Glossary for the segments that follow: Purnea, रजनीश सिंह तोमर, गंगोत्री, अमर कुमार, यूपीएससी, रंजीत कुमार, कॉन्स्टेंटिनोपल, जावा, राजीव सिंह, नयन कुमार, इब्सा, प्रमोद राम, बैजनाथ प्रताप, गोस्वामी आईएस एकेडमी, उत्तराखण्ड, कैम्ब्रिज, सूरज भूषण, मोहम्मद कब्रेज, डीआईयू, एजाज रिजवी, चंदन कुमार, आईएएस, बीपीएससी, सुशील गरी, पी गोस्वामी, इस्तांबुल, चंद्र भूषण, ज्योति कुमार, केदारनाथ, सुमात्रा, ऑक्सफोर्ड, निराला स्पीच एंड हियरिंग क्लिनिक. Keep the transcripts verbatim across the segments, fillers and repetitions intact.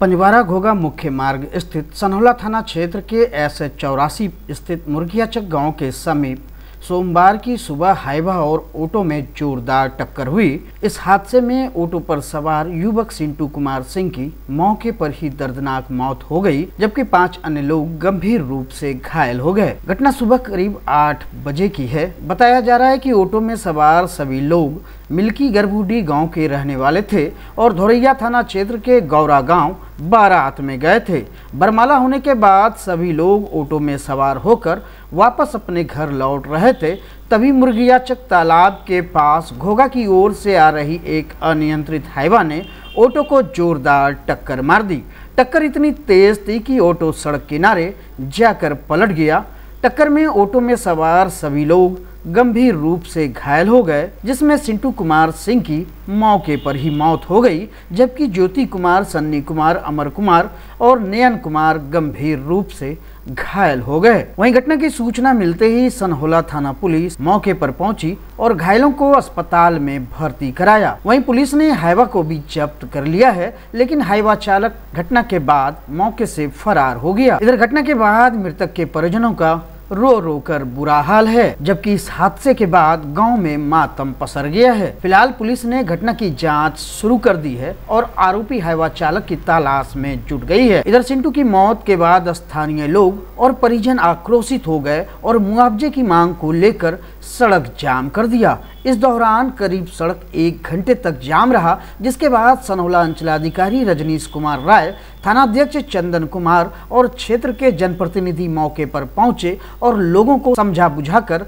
पंजवारा घोगा मुख्य मार्ग स्थित सनहौला थाना क्षेत्र के एस एच चौरासी स्थित मुर्गियाचक गांव के समीप सोमवार की सुबह हाईवा और ऑटो में जोरदार टक्कर हुई। इस हादसे में ऑटो पर सवार युवक सिंटू कुमार सिंह की मौके पर ही दर्दनाक मौत हो गई, जबकि पांच अन्य लोग गंभीर रूप से घायल हो गए। घटना सुबह करीब आठ बजे की है। बताया जा रहा है कि ऑटो में सवार सभी लोग मिल्की गरबुडी गांव के रहने वाले थे और धोरैया थाना क्षेत्र के गौरा गांव बारात में गए थे। बरमाला होने के बाद सभी लोग ऑटो में सवार होकर वापस अपने घर लौट रहे थे, तभी मुर्गियाचक तालाब के पास घोगा की ओर से आ रही एक अनियंत्रित हाईवा ने ऑटो को जोरदार टक्कर मार दी। टक्कर इतनी तेज थी कि ऑटो सड़क किनारे जाकर पलट गया। टक्कर में ऑटो में सवार सभी लोग गंभीर रूप से घायल हो गए, जिसमें सिंटू कुमार सिंह की मौके पर ही मौत हो गई, जबकि ज्योति कुमार, सन्नी कुमार, अमर कुमार और नयन कुमार गंभीर रूप से घायल हो गए। वहीं घटना की सूचना मिलते ही सनहौला थाना पुलिस मौके पर पहुंची और घायलों को अस्पताल में भर्ती कराया। वहीं पुलिस ने हाईवा को भी जब्त कर लिया है, लेकिन हाईवा चालक घटना के बाद मौके से फरार हो गया। इधर घटना के बाद मृतक के परिजनों का रो रो कर बुरा हाल है, जबकि इस हादसे के बाद गांव में मातम पसर गया है। फिलहाल पुलिस ने घटना की जांच शुरू कर दी है और आरोपी हाईवा चालक की तलाश में जुट गई है। इधर सिंटू की मौत के बाद स्थानीय लोग और परिजन आक्रोशित हो गए और मुआवजे की मांग को लेकर सड़क जाम कर दिया। इस दौरान करीब सड़क एक घंटे तक जाम रहा, जिसके बाद सनहौला अंचलाधिकारी रजनीश कुमार राय, थानाध्यक्ष चंदन कुमार और क्षेत्र के जनप्रतिनिधि मौके पर पहुंचे और लोगों को समझा बुझाकर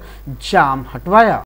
जाम हटवाया।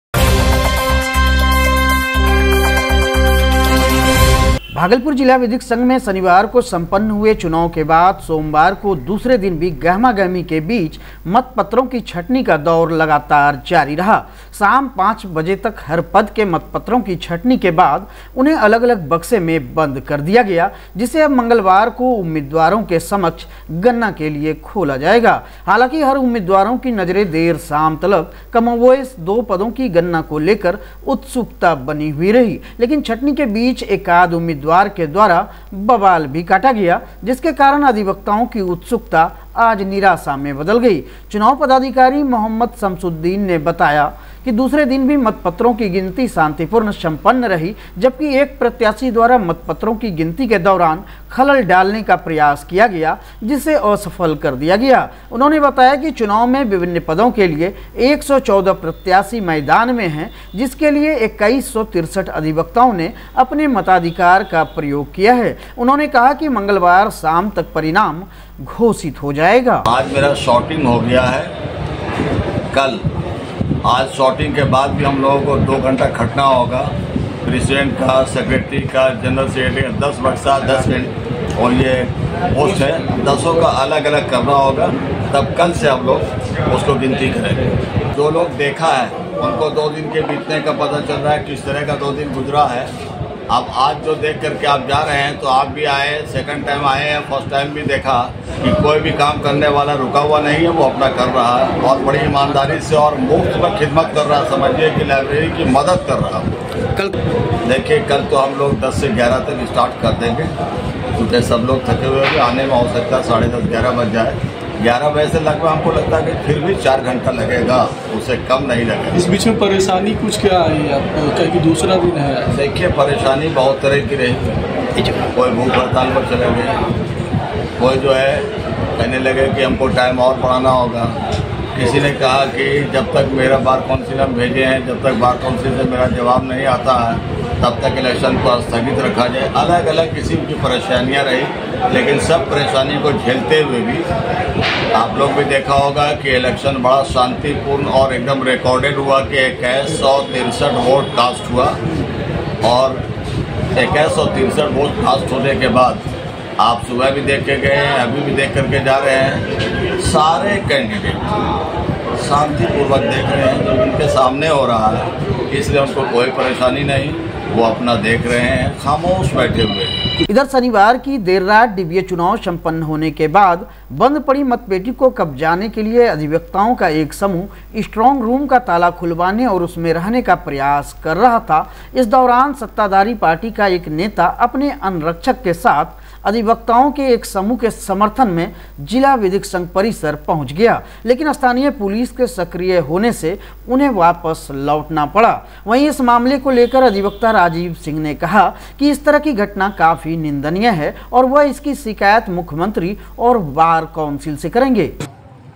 भागलपुर जिला विधिक संघ में शनिवार को संपन्न हुए चुनाव के बाद सोमवार को दूसरे दिन भी गहमागहमी के बीच मतपत्रों की छंटनी का दौर लगातार जारी रहा। शाम पाँच बजे तक हर पद के मतपत्रों की छंटनी के बाद उन्हें अलग अलग बक्से में बंद कर दिया गया, जिसे अब मंगलवार को उम्मीदवारों के समक्ष गणना के लिए खोला जाएगा। हालांकि हर उम्मीदवारों की नज़रें देर शाम तक कमोवेश दो पदों की गणना को लेकर उत्सुकता बनी हुई रही, लेकिन छंटनी के बीच एकाध उम्मीदवार द्वार के द्वारा बवाल भी काटा गया, जिसके कारण अधिवक्ताओं की उत्सुकता आज निराशा में बदल गई। चुनाव पदाधिकारी मोहम्मद शमसुद्दीन ने बताया कि दूसरे दिन भी मतपत्रों की गिनती शांतिपूर्ण संपन्न रही, जबकि एक प्रत्याशी द्वारा मतपत्रों की गिनती के दौरान खलल डालने का प्रयास किया गया, जिसे असफल कर दिया गया। उन्होंने बताया कि चुनाव में विभिन्न पदों के लिए एक सौ चौदह प्रत्याशी मैदान में हैं, जिसके लिए इक्कीस सौ तिरसठ अधिवक्ताओं ने अपने मताधिकार का प्रयोग किया है। उन्होंने कहा कि मंगलवार शाम तक परिणाम घोषित हो जाएगा। आज मेरा शॉर्टिंग हो गया है कल, आज शॉर्टिंग के बाद भी हम लोगों को दो घंटा खटना होगा। प्रेसिडेंट का, सेक्रेटरी का, जनरल सेक्रेटरी का दस बक्सा दस मिनट और ये पोस्ट है, दसों का अलग अलग करना होगा, तब कल से हम लोग उसको गिनती करेंगे। जो लोग देखा है उनको दो दिन के बीतने का पता चल रहा है, किस तरह का दो दिन गुजरा है। अब आज जो देख करके आप जा रहे हैं, तो आप भी आए, सेकंड टाइम आए हैं, फर्स्ट टाइम भी देखा कि कोई भी काम करने वाला रुका हुआ नहीं है, वो अपना कर रहा है और बड़ी ईमानदारी से और मुफ्त में खिदमत कर रहा है। समझिए कि लाइब्रेरी की मदद कर रहा है। कल देखिए, कल तो हम लोग दस से ग्यारह तक स्टार्ट कर देंगे, क्योंकि सब लोग थके हुए भी आने में हो सकता है साढ़े दस ग्यारह बज जाए। ग्यारह बजे से लगभग हमको लगता है कि फिर भी चार घंटा लगेगा, उससे कम नहीं लगेगा। इस बीच में परेशानी कुछ क्या आई आपको, क्या कि दूसरा दिन है? देखिए, परेशानी बहुत तरह की रही। कोई भूख हड़ताल पर चले गए, कोई जो है कहने लगे कि हमको टाइम और बढ़ाना होगा, किसी ने कहा कि जब तक मेरा बार काउंसिल हम भेजे हैं, जब तक बार काउंसिल से मेरा जवाब नहीं आता है, तब तक इलेक्शन को स्थगित रखा जाए। अलग अलग किस्म की परेशानियां रही, लेकिन सब परेशानी को झेलते हुए भी आप लोग भी देखा होगा कि इलेक्शन बड़ा शांतिपूर्ण और एकदम रिकॉर्डेड हुआ कि इक्कीस सौ तिरसठ वोट कास्ट हुआ और इक्कीस सौ तिरसठ वोट कास्ट होने के बाद आप सुबह भी देख के गए, अभी भी देख करके जा रहे हैं, सारे कैंडिडेट शांतिपूर्वक देख रहे हैं जो उनके सामने हो रहा है, इसलिए उनको कोई परेशानी नहीं, वो अपना देख रहे हैं, खामोश बैठे हुए। इधर शनिवार की देर रात डीबीए चुनाव संपन्न होने के बाद बंद पड़ी मतपेटी को कब्जाने के लिए अधिवक्ताओं का एक समूह स्ट्रांग रूम का ताला खुलवाने और उसमें रहने का प्रयास कर रहा था। इस दौरान सत्ताधारी पार्टी का एक नेता अपने अनुरक्षक के साथ अधिवक्ताओं के एक समूह के समर्थन में जिला विधिक संघ परिसर पहुंच गया, लेकिन स्थानीय पुलिस के सक्रिय होने से उन्हें वापस लौटना पड़ा। वहीं इस मामले को लेकर अधिवक्ता राजीव सिंह ने कहा कि इस तरह की घटना काफी निंदनीय है और वह इसकी शिकायत मुख्यमंत्री और बार काउंसिल से करेंगे।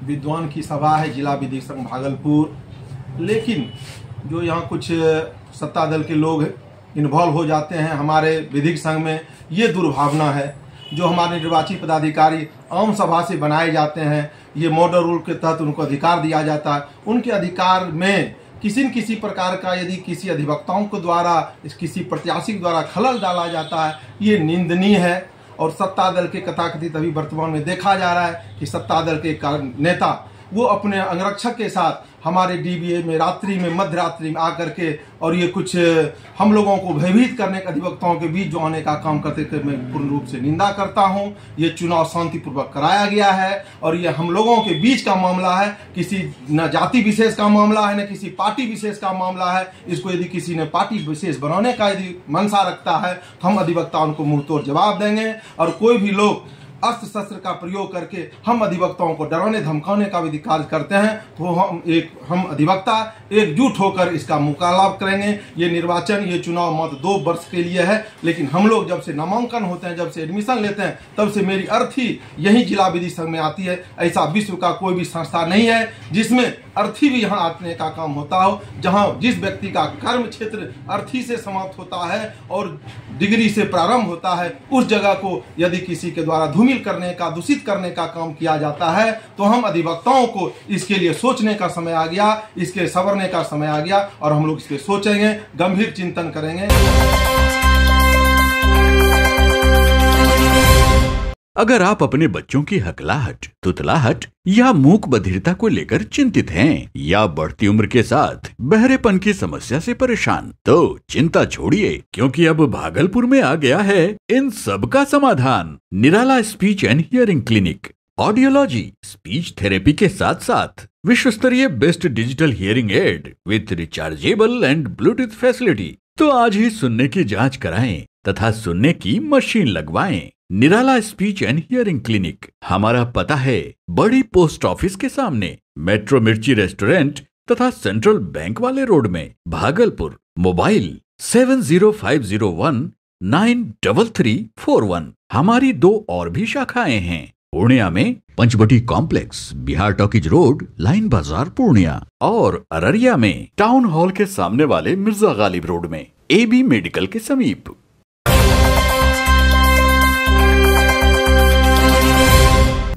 विद्वान की सभा है जिला विधिक संघ भागलपुर, लेकिन जो यहाँ कुछ सत्ता दल के लोग इन्वॉल्व हो जाते हैं हमारे विधिक संघ में, ये दुर्भावना है। जो हमारे निर्वाची पदाधिकारी आम सभा से बनाए जाते हैं, ये मॉडल रूल के तहत उनको अधिकार दिया जाता है। उनके अधिकार में किसी न किसी प्रकार का यदि किसी अधिवक्ताओं के द्वारा किसी प्रत्याशी के द्वारा खलल डाला जाता है, ये निंदनीय है। और सत्ता दल के कथाकथित अभी वर्तमान में देखा जा रहा है कि सत्ता दल के नेता वो अपने अंगरक्षक के साथ हमारे डीबीए में रात्रि में मध्य रात्रि में आकर के और ये कुछ हम लोगों को भयभीत करने के अधिवक्ताओं के बीच जो आने का काम करते थे, मैं पूर्ण रूप से निंदा करता हूं। ये चुनाव शांतिपूर्वक कराया गया है और ये हम लोगों के बीच का मामला है, किसी न जाति विशेष का मामला है न किसी पार्टी विशेष का मामला है। इसको यदि किसी ने पार्टी विशेष बनाने का यदि मनसा रखता है तो हम अधिवक्ताओं को मुंहतोड़ जवाब देंगे। और कोई भी लोग अस्त्र शस्त्र का प्रयोग करके हम अधिवक्ताओं को डराने धमकाने का भी कार्य करते हैं तो हम एक हम अधिवक्ता एकजुट होकर इसका मुकाबला करेंगे। ये निर्वाचन ये चुनाव मात्र दो वर्ष के लिए है, लेकिन हम लोग जब से नामांकन होते हैं, जब से एडमिशन लेते हैं, तब से मेरी अर्थी यही जिला विधि संघ में आती है। ऐसा विश्व का कोई भी संस्था नहीं है जिसमें अर्थी भी यहाँ आने का काम होता हो। जहाँ जिस व्यक्ति का कर्म क्षेत्र अर्थी से समाप्त होता है और डिग्री से प्रारंभ होता है, उस जगह को यदि किसी के द्वारा धूमिल करने का दूषित करने का काम किया जाता है तो हम अधिवक्ताओं को इसके लिए सोचने का समय आ गया, इसके संवरने का समय आ गया और हम लोग इसके सोचेंगे, गंभीर चिंतन करेंगे। अगर आप अपने बच्चों की हकलाहट, तुतलाहट या मूक बधिरता को लेकर चिंतित हैं या बढ़ती उम्र के साथ बहरेपन की समस्या से परेशान, तो चिंता छोड़िए क्योंकि अब भागलपुर में आ गया है इन सब का समाधान। निराला स्पीच एंड हियरिंग क्लिनिक audiology, speech therapy के साथ साथ विश्व स्तरीय best digital hearing aid with rechargeable and Bluetooth facility. तो आज ही सुनने की जाँच कराएं तथा सुनने की मशीन लगवाएं। निराला स्पीच एंड हियरिंग क्लिनिक, हमारा पता है बड़ी पोस्ट ऑफिस के सामने, मेट्रो मिर्ची रेस्टोरेंट तथा सेंट्रल बैंक वाले रोड में, Bhagalpur. Mobile seven zero five zero one nine double three four one. हमारी दो और भी शाखाएं हैं, पूर्णिया में Panchvati complex, Bihar talkies road, line Bazar, Purnia, और अररिया में टाउन हॉल के सामने वाले मिर्जा गालिब रोड में, एबी मेडिकल के समीप।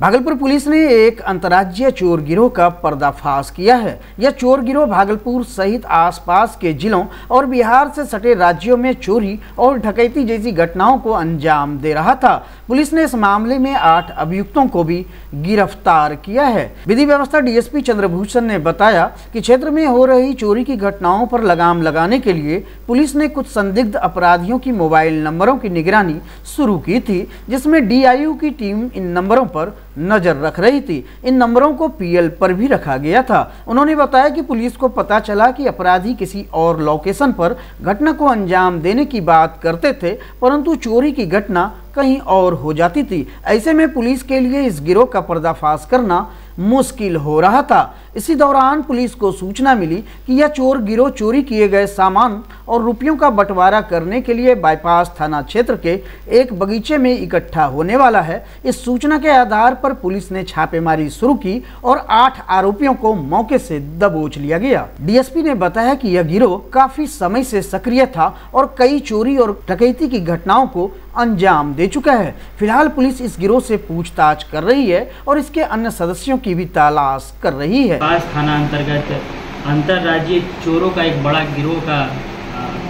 भागलपुर पुलिस ने एक अंतर्राज्यीय चोर गिरोह का पर्दाफाश किया है। यह चोर गिरोह भागलपुर सहित आसपास के जिलों और बिहार से सटे राज्यों में चोरी और डकैती जैसी घटनाओं को अंजाम दे रहा था। पुलिस ने इस मामले में आठ अभियुक्तों को भी गिरफ्तार किया है। विधि व्यवस्था डीएसपी चंद्र भूषण ने बताया कि क्षेत्र में हो रही चोरी की घटनाओं पर लगाम लगाने के लिए पुलिस ने कुछ संदिग्ध अपराधियों की मोबाइल नंबरों की निगरानी शुरू की थी, जिसमें डीआईयू की टीम इन नंबरों पर नजर रख रही थी। इन नंबरों को पीएल पर भी रखा गया था। उन्होंने बताया कि पुलिस को पता चला कि अपराधी किसी और लोकेशन पर घटना को अंजाम देने की बात करते थे, परंतु चोरी की घटना कहीं और हो जाती थी। ऐसे में पुलिस के लिए इस गिरोह का पर्दाफाश करना मुश्किल हो रहा था। इसी दौरान पुलिस को सूचना मिली कि यह चोर गिरोह चोरी किए गए सामान और रुपयों का बंटवारा करने के लिए बाईपास थाना क्षेत्र के एक बगीचे में इकट्ठा होने वाला है। इस सूचना के आधार पर पुलिस ने छापेमारी शुरू की और आठ आरोपियों को मौके से दबोच लिया गया। डीएसपी ने बताया कि यह गिरोह काफी समय से सक्रिय था और कई चोरी और डकैती की घटनाओं को अंजाम दे चुका है। फिलहाल पुलिस इस गिरोह से पूछताछ कर रही है और इसके अन्य सदस्यों की भी तलाश कर रही है। बाईपास थाना अंतर्गत अंतर्राज्यीय चोरों का एक बड़ा गिरोह का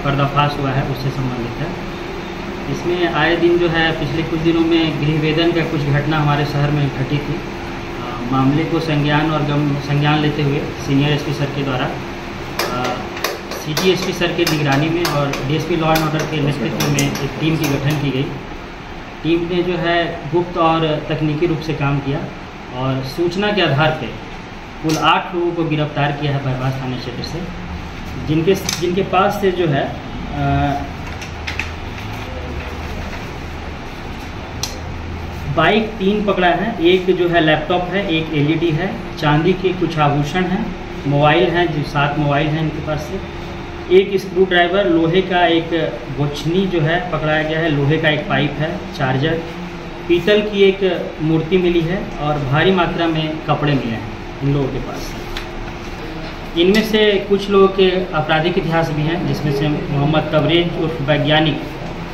पर्दाफाश हुआ है, उससे संबंधित है। इसमें आए दिन जो है पिछले कुछ दिनों में गृह वेदन का कुछ घटना हमारे शहर में घटी थी। मामले को संज्ञान और गम संज्ञान लेते हुए सीनियर एसपी सर के द्वारा सीजीएसपी सर के निगरानी में और डीएसपी लॉ एंड ऑर्डर के नेतृत्व में एक टीम की गठन की गई। टीम ने जो है गुप्त और तकनीकी रूप से काम किया और सूचना के आधार पर कुल आठ लोगों को गिरफ्तार किया है बाईपास थाना क्षेत्र से, जिनके जिनके पास से जो है आ, बाइक तीन पकड़ा है, एक जो है लैपटॉप है, एक एलईडी है, चांदी के कुछ आभूषण हैं, मोबाइल हैं, जो सात मोबाइल हैं इनके पास से, एक स्क्रू ड्राइवर, लोहे का एक गोछनी जो है पकड़ाया गया है, लोहे का एक पाइप है, चार्जर, पीतल की एक मूर्ति मिली है और भारी मात्रा में कपड़े मिले हैं इन लोगों के पास। इनमें से कुछ लोगों के आपराधिक इतिहास भी हैं, जिसमें से मोहम्मद कब्रेज उर्फ वैज्ञानिक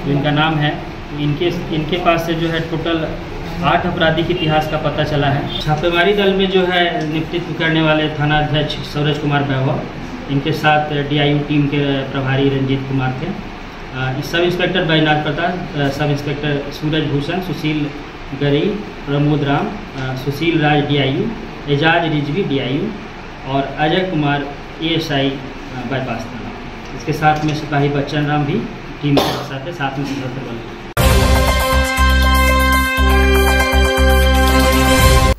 जो इनका नाम है, इनके इनके पास से जो है टोटल आठ आपराधिक इतिहास का पता चला है। छापेमारी दल में जो है नेतृत्व करने वाले थानाध्यक्ष सौरज कुमार इनके साथ डीआईयू टीम के प्रभारी रंजीत कुमार थे, sub inspector बैजनाथ प्रताप, sub inspector सूरज भूषण, सुशील गरी, प्रमोद राम, सुशील राज डीआईयू, एजाज रिजवी डीआईयू और अजय कुमार एएसआई बाईपास थाना। इसके साथ में सिपाही बच्चन राम भी टीम के साथ है, साथ में बल।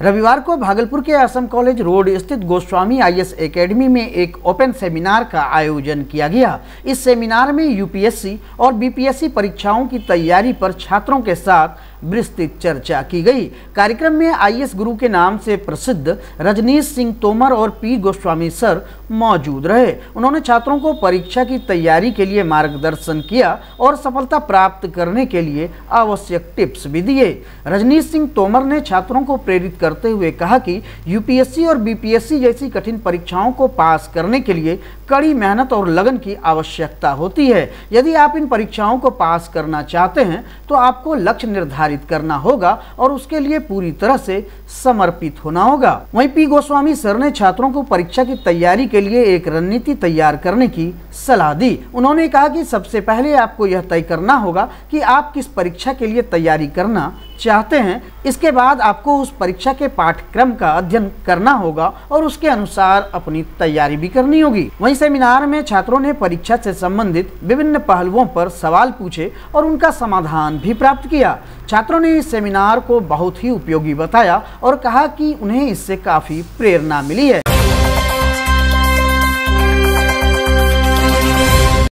रविवार को भागलपुर के असम कॉलेज रोड स्थित गोस्वामी आईएस एकेडमी में एक ओपन सेमिनार का आयोजन किया गया। इस सेमिनार में यूपीएससी और बीपीएससी परीक्षाओं की तैयारी पर छात्रों के साथ विस्तृत चर्चा की गई। कार्यक्रम में आईएएस गुरु के नाम से प्रसिद्ध रजनीश सिंह तोमर और पी गोस्वामी सर मौजूद रहे। उन्होंने छात्रों को परीक्षा की तैयारी के लिए मार्गदर्शन किया और सफलता प्राप्त करने के लिए आवश्यक टिप्स भी दिए। रजनीश सिंह तोमर ने छात्रों को प्रेरित करते हुए कहा कि यूपीएससी और बीपीएससी जैसी कठिन परीक्षाओं को पास करने के लिए कड़ी मेहनत और लगन की आवश्यकता होती है। यदि आप इन परीक्षाओं को पास करना चाहते हैं तो आपको लक्ष्य निर्धारित करना होगा और उसके लिए पूरी तरह से समर्पित होना होगा। वहीं पी गोस्वामी सर ने छात्रों को परीक्षा की तैयारी के लिए एक रणनीति तैयार करने की सलाह दी। उन्होंने कहा कि सबसे पहले आपको यह तय करना होगा कि आप किस परीक्षा के लिए तैयारी करना चाहते हैं। इसके बाद आपको उस परीक्षा के पाठ्यक्रम का अध्ययन करना होगा और उसके अनुसार अपनी तैयारी भी करनी होगी। वहीं सेमिनार में छात्रों ने परीक्षा से संबंधित विभिन्न पहलुओं पर सवाल पूछे और उनका समाधान भी प्राप्त किया। छात्रों ने इस सेमिनार को बहुत ही उपयोगी बताया और कहा कि उन्हें इससे काफी प्रेरणा मिली है।